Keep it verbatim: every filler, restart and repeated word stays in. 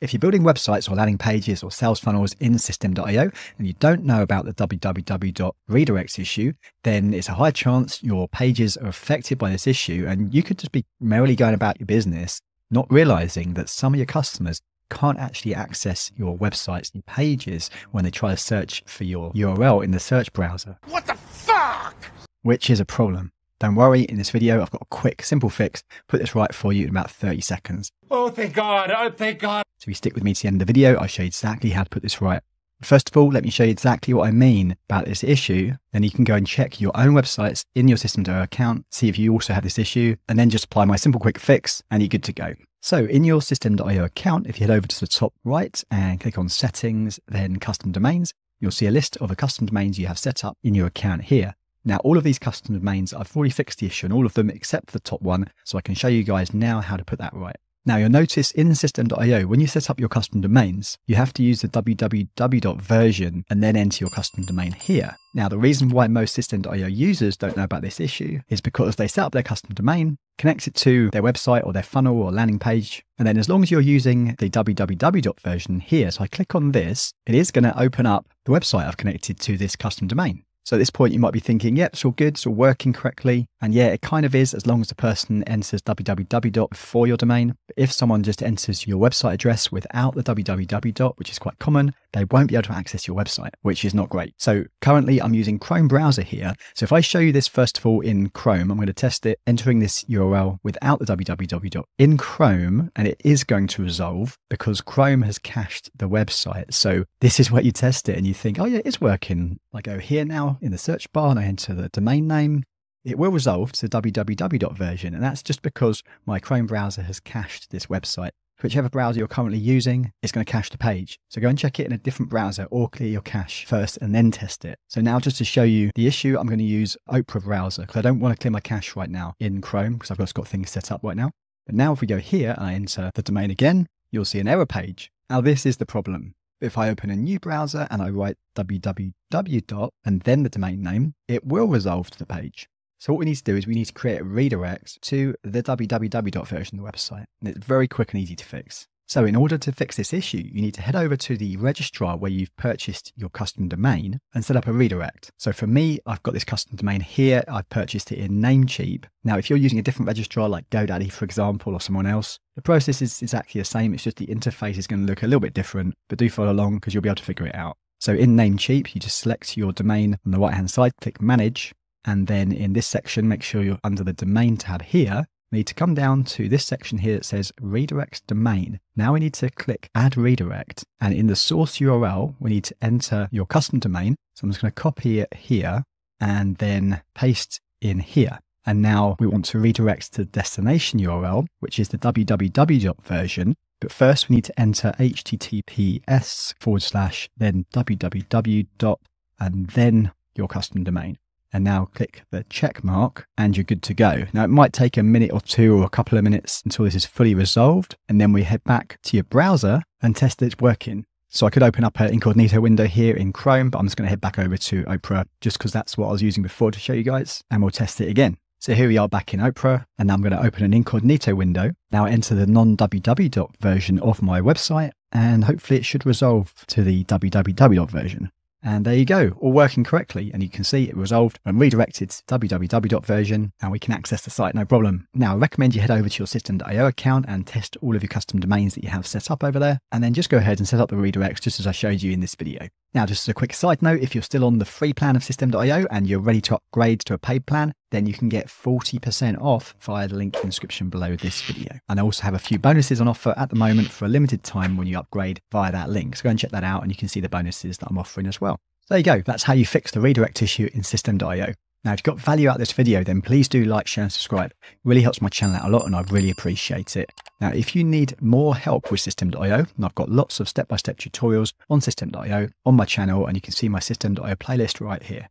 If you're building websites or landing pages or sales funnels in Systeme dot i o and you don't know about the W W W redirects issue, then it's a high chance your pages are affected by this issue, and you could just be merrily going about your business, not realizing that some of your customers can't actually access your websites and pages when they try to search for your U R L in the search browser. What the fuck? Which is a problem. Don't worry, in this video, I've got a quick, simple fix. Put this right for you in about thirty seconds. Oh, thank God. Oh, thank God. So if you stick with me to the end of the video, I'll show you exactly how to put this right. First of all, let me show you exactly what I mean about this issue. Then you can go and check your own websites in your Systeme dot i o account, see if you also have this issue, and then just apply my simple quick fix and you're good to go. So in your Systeme dot i o account, if you head over to the top right and click on settings, then custom domains, you'll see a list of the custom domains you have set up in your account here. Now, all of these custom domains, I've already fixed the issue in all of them except for the top one, so I can show you guys now how to put that right. Now, you'll notice in Systeme dot i o, when you set up your custom domains, you have to use the www version and then enter your custom domain here. Now, the reason why most Systeme dot i o users don't know about this issue is because they set up their custom domain, connect it to their website or their funnel or landing page, and then as long as you're using the www version here, so I click on this, it is going to open up the website I've connected to this custom domain. So at this point, you might be thinking, yep, it's all good, it's all working correctly. And yeah, it kind of is, as long as the person enters www for your domain. But if someone just enters your website address without the www, which is quite common, they won't be able to access your website, which is not great. So currently I'm using Chrome browser here. So if I show you this, first of all, in Chrome, I'm going to test it entering this U R L without the www in Chrome, and it is going to resolve because Chrome has cached the website. So this is where you test it and you think, oh yeah, it's working. I go here now in the search bar and I enter the domain name. It will resolve to the www version. And that's just because my Chrome browser has cached this website. Whichever browser you're currently using, it's going to cache the page. So go and check it in a different browser or clear your cache first and then test it. So now just to show you the issue, I'm going to use Opera browser because I don't want to clear my cache right now in Chrome because I've just got things set up right now. But now if we go here and I enter the domain again, you'll see an error page. Now this is the problem. If I open a new browser and I write www and then the domain name, it will resolve to the page. So what we need to do is we need to create a redirect to the www version of the website. And it's very quick and easy to fix. So in order to fix this issue, you need to head over to the registrar where you've purchased your custom domain and set up a redirect. So for me, I've got this custom domain here. I've purchased it in Namecheap. Now, if you're using a different registrar like GoDaddy, for example, or someone else, the process is exactly the same. It's just the interface is going to look a little bit different, but do follow along because you'll be able to figure it out. So in Namecheap, you just select your domain on the right-hand side, click Manage. And then in this section, make sure you're under the domain tab here. We need to come down to this section here that says redirect domain. Now we need to click add redirect. And in the source U R L, we need to enter your custom domain. So I'm just going to copy it here and then paste in here. And now we want to redirect to the destination U R L, which is the www version. But first we need to enter https forward slash, then www dot, and then your custom domain. And now click the check mark and you're good to go. Now it might take a minute or two or a couple of minutes until this is fully resolved. And then we head back to your browser and test that it's working. So I could open up an incognito window here in Chrome, but I'm just going to head back over to Opera just because that's what I was using before to show you guys. And we'll test it again. So here we are back in Opera and now I'm going to open an incognito window. Now I enter the non-www version of my website and hopefully it should resolve to the www version. And there you go, all working correctly. And you can see it resolved and redirected to www version, and we can access the site no problem. Now, I recommend you head over to your Systeme dot i o account and test all of your custom domains that you have set up over there. And then just go ahead and set up the redirects just as I showed you in this video. Now, just as a quick side note, if you're still on the free plan of Systeme dot i o and you're ready to upgrade to a paid plan, then you can get forty percent off via the link in the description below this video. And I also have a few bonuses on offer at the moment for a limited time when you upgrade via that link. So go and check that out and you can see the bonuses that I'm offering as well. So there you go. That's how you fix the redirect issue in Systeme dot i o. Now, if you got value out of this video, then please do like, share and subscribe. It really helps my channel out a lot and I really appreciate it. Now, if you need more help with Systeme dot i o, and I've got lots of step-by-step tutorials on Systeme dot i o on my channel, and you can see my Systeme dot i o playlist right here.